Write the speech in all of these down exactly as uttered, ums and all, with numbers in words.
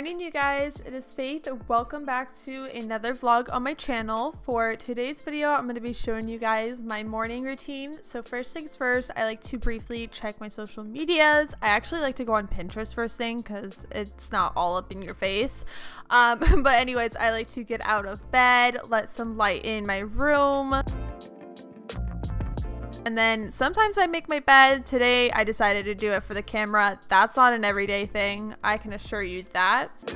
morning, you guys. It is Faith. Welcome back to another vlog on my channel. For today's video, I'm going to be showing you guys my morning routine. So first things first, I like to briefly check my social medias. I actually like to go on Pinterest first thing because it's not all up in your face. Um, but anyways, I like to get out of bed, let some light in my room. And then sometimes I make my bed. Today I decided to do it for the camera. That's not an everyday thing, I can assure you that.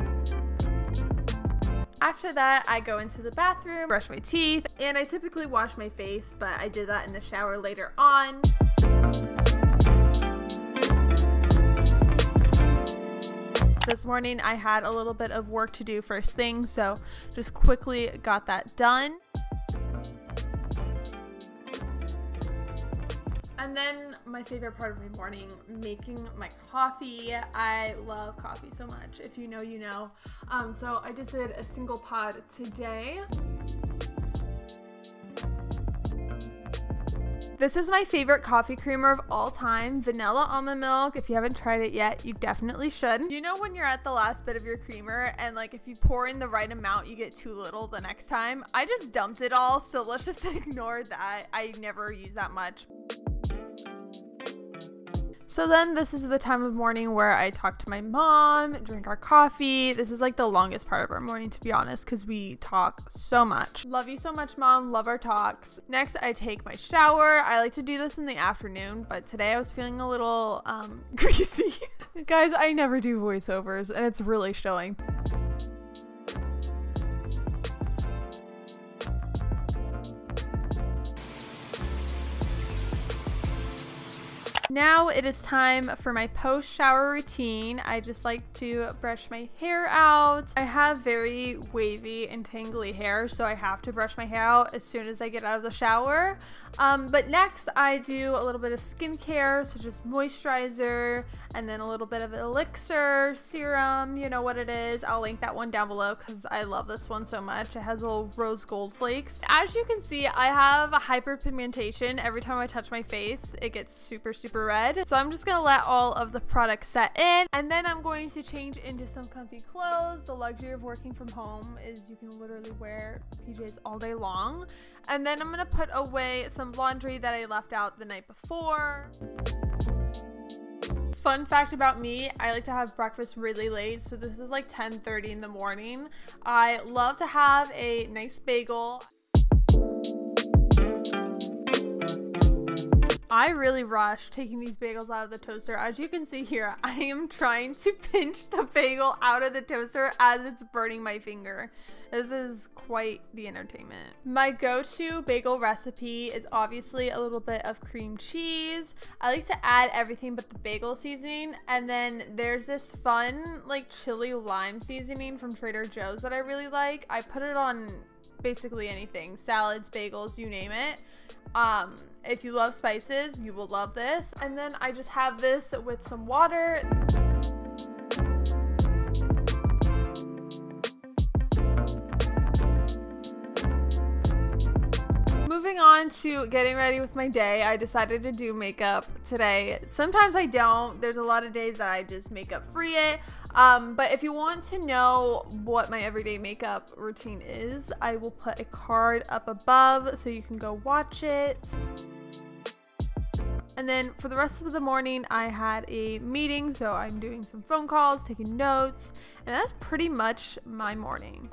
After that, I go into the bathroom, brush my teeth, and I typically wash my face, but I did that in the shower later on. This morning I had a little bit of work to do first thing, so just quickly got that done. And then my favorite part of my morning, making my coffee. I love coffee so much. If you know, you know. Um, so I just did a single pod today. This is my favorite coffee creamer of all time, vanilla almond milk. If you haven't tried it yet, you definitely should. You know when you're at the last bit of your creamer and like if you pour in the right amount, you get too little the next time? I just dumped it all, so let's just ignore that. I never use that much. So then this is the time of morning where I talk to my mom, drink our coffee. This is like the longest part of our morning, to be honest, because we talk so much. Love you so much, Mom. Love our talks. Next, I take my shower. I like to do this in the afternoon, but today I was feeling a little um, greasy. Guys, I never do voiceovers, and it's really showing. Now it is time for my post-shower routine. I just like to brush my hair out. I have very wavy and tangly hair, so I have to brush my hair out as soon as I get out of the shower. Um, but next I do a little bit of skincare, so just moisturizer and then a little bit of elixir, serum, you know what it is. I'll link that one down below because I love this one so much. It has little rose gold flakes. As you can see, I have a hyperpigmentation. Every time I touch my face, it gets super, super red. So I'm just gonna let all of the products set in, and then I'm going to change into some comfy clothes. The luxury of working from home is you can literally wear P Js all day long. And then I'm gonna put away some laundry that I left out the night before. Fun fact about me, I like to have breakfast really late, so this is like ten thirty in the morning. I love to have a nice bagel. I really rushed taking these bagels out of the toaster. As you can see here, I am trying to pinch the bagel out of the toaster as it's burning my finger. This is quite the entertainment. My go-to bagel recipe is obviously a little bit of cream cheese. I like to add everything but the bagel seasoning, and then there's this fun like chili lime seasoning from Trader Joe's that I really like. I put it on basically anything, salads, bagels, you name it. Um, if you love spices, you will love this. And then I just have this with some water. Moving on to getting ready with my day, I decided to do makeup today. Sometimes I don't. There's a lot of days that I just makeup free it. Um, but if you want to know what my everyday makeup routine is, I will put a card up above so you can go watch it. And then for the rest of the morning, I had a meeting, so I'm doing some phone calls, taking notes, and that's pretty much my morning.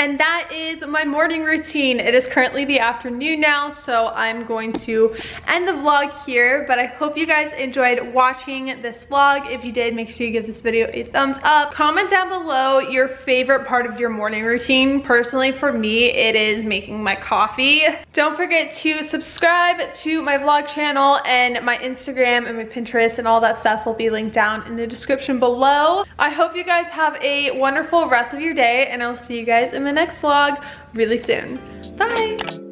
And that is my morning routine. It is currently the afternoon now, so I'm going to end the vlog here, but I hope you guys enjoyed watching this vlog. If you did, make sure you give this video a thumbs up. Comment down below your favorite part of your morning routine. Personally, for me, it is making my coffee. Don't forget to subscribe to my vlog channel, and my Instagram and my Pinterest and all that stuff will be linked down in the description below. I hope you guys have a wonderful rest of your day, and I'll see you guys in my next vlog really soon. Bye!